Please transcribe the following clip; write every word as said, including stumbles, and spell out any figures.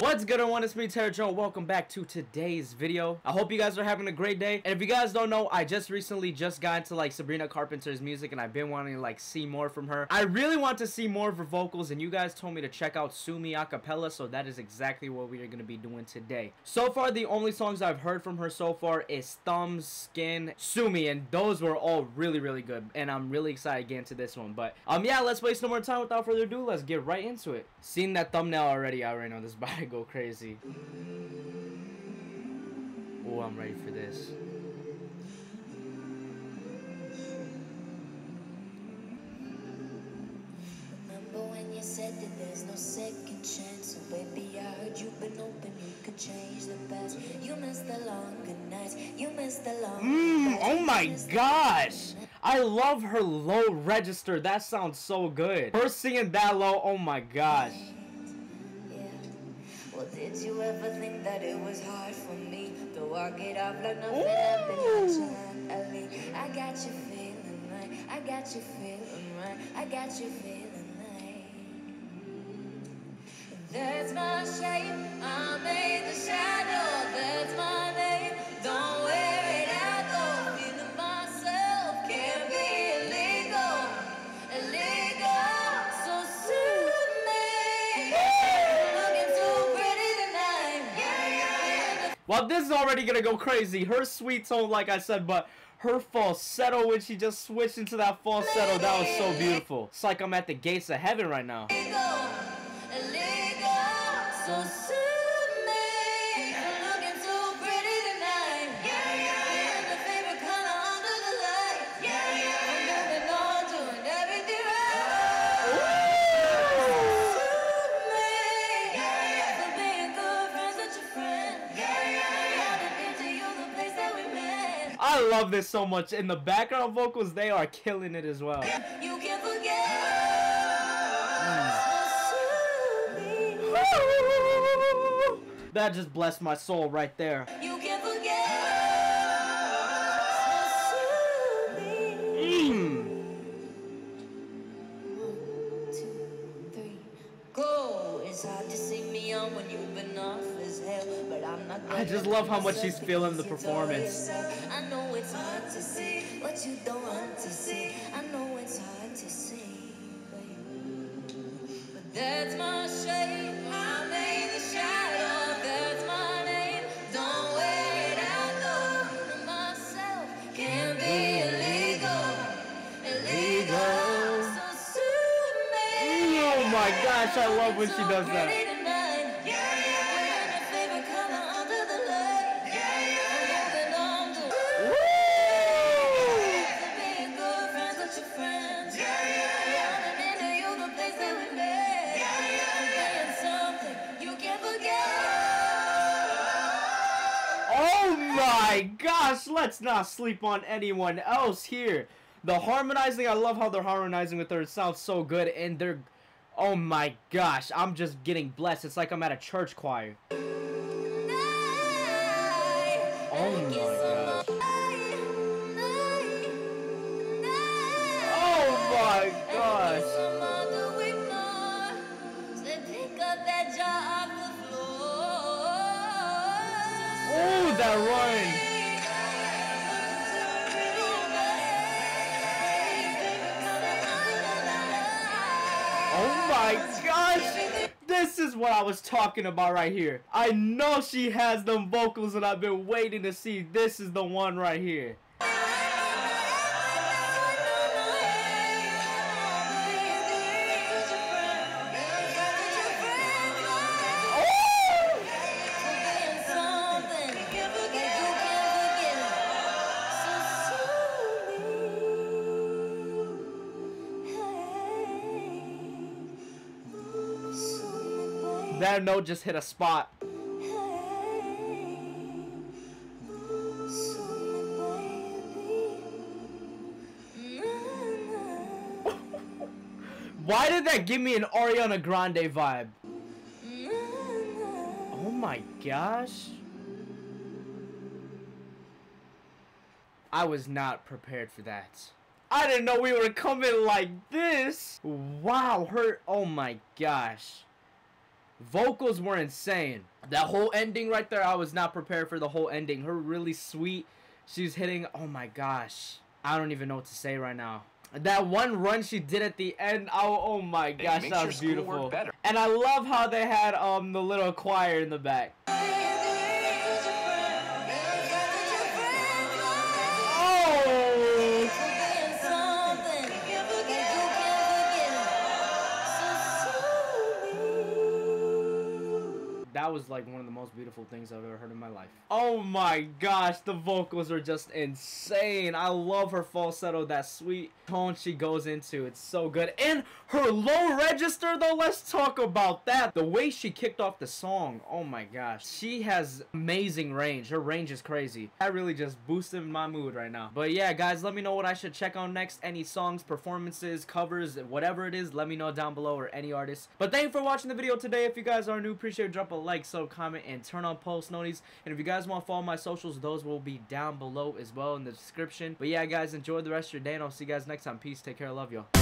What's good everyone, it's me Taylor Jordan. Welcome back to today's video. I hope you guys are having a great day, and if you guys don't know, I just recently just got into like Sabrina Carpenter's music, and I've been wanting to like see more from her. I really want to see more of her vocals, and you guys told me to check out Sue Me Acapella, so that is exactly what we are going to be doing today. So far the only songs I've heard from her so far is Thumbskin, Sue Me, and those were all really really good, and I'm really excited to get into this one. But um yeah, let's waste no more time. Without further ado, let's get right into it. Seeing that thumbnail already, I already know this is about to go crazy. Oh, I'm ready for this. Remember when you said that there's no second chance? So baby, I heard you've been open, you could change the past. You missed the longer nights, you missed the long. Mmm, oh my gosh! I love her low register. That sounds so good. Her singing that low, oh my gosh. Well, did you ever think that it was hard for me? Though I get off like nothing happened, I got you feeling right, I got you feeling right, I got you feeling right. That's my shape, I made the shadow, that's my name, don't wear it out though. Feeling myself can't be illegal, illegal. So soothe me. Well, this is already gonna go crazy. Her sweet tone, like I said, but her falsetto when she just switched into that falsetto, that was so beautiful. It's like I'm at the gates of heaven right now. I love this so much. In the background vocals, they are killing it as well. You can forget. Mm. That just blessed my soul right there. You can forget. Mm. One, two, three, go. It's hard to see me on when you've been off as hell, but I'm not. I just love how much she's feeling the performance. It's hard to see what you don't want to see. I know it's hard to see, but that's my shape. I made the shadow. That's my name. Don't wear it out though. Myself can be illegal, illegal. So soothe me. Oh my gosh, I love when she does that. My gosh, let's not sleep on anyone else here. The harmonizing, I love how they're harmonizing with her. It sounds so good, and they're, oh my gosh, I'm just getting blessed. It's like I'm at a church choir. Oh my gosh. Oh my gosh. Oh, that run. Oh my gosh, this is what I was talking about right here. I know she has them vocals, and I've been waiting to see. This is the one right here. That note just hit a spot. Why did that give me an Ariana Grande vibe? Oh my gosh. I was not prepared for that. I didn't know we were coming like this. Wow, her, oh my gosh. Vocals were insane. That whole ending right there, I was not prepared for the whole ending. Her really sweet. She's hitting, oh my gosh. I don't even know what to say right now. That one run she did at the end, oh, oh my gosh, that was beautiful. And I love how they had um the little choir in the back. That was like one of the most beautiful things I've ever heard in my life. Oh my gosh, the vocals are just insane. I love her falsetto, that sweet tone she goes into. It's so good. And her low register though, let's talk about that. The way she kicked off the song, oh my gosh. She has amazing range. Her range is crazy. I really just boosted my mood right now. But yeah, guys, let me know what I should check out next. Any songs, performances, covers, whatever it is, let me know down below, or any artists. But thank you for watching the video today. If you guys are new, appreciate it. Drop a like, sub, comment, and turn on post notifications. And if you guys want to follow my socials, those will be down below as well in the description. But yeah, guys, enjoy the rest of your day, and I'll see you guys next time. Peace, take care, love y'all.